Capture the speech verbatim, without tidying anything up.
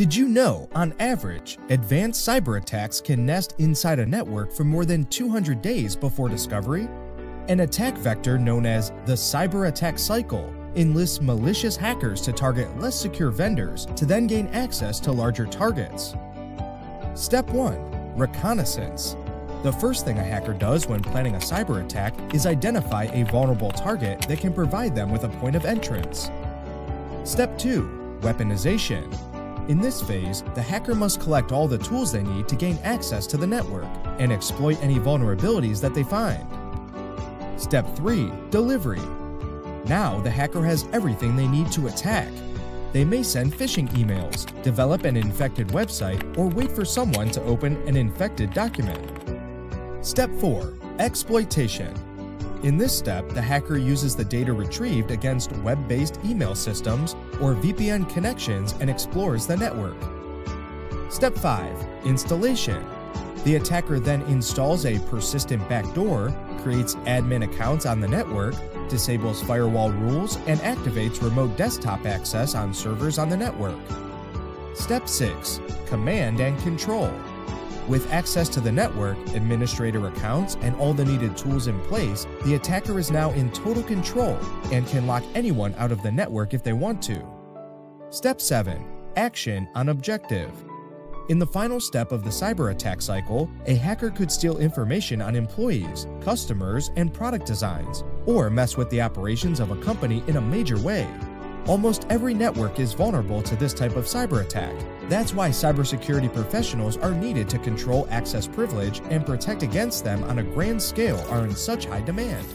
Did you know, on average, advanced cyber attacks can nest inside a network for more than two hundred days before discovery? An attack vector known as the cyber attack cycle enlists malicious hackers to target less secure vendors to then gain access to larger targets. Step one. Reconnaissance. The first thing a hacker does when planning a cyber attack is identify a vulnerable target that can provide them with a point of entrance. Step two. Weaponization. In this phase, the hacker must collect all the tools they need to gain access to the network and exploit any vulnerabilities that they find. Step three. Delivery. Now the hacker has everything they need to attack. They may send phishing emails, develop an infected website, or wait for someone to open an infected document. Step four. Exploitation. In this step, the hacker uses the data retrieved against web-based email systems or V P N connections and explores the network. Step five. Installation. The attacker then installs a persistent backdoor, creates admin accounts on the network, disables firewall rules, and activates remote desktop access on servers on the network. Step six. Command and control. With access to the network, administrator accounts, and all the needed tools in place, the attacker is now in total control and can lock anyone out of the network if they want to. Step seven. Action on objective. In the final step of the cyber attack cycle, a hacker could steal information on employees, customers, and product designs, or mess with the operations of a company in a major way. Almost every network is vulnerable to this type of cyber attack. That's why cybersecurity professionals are needed to control access privilege and protect against them on a grand scale are in such high demand.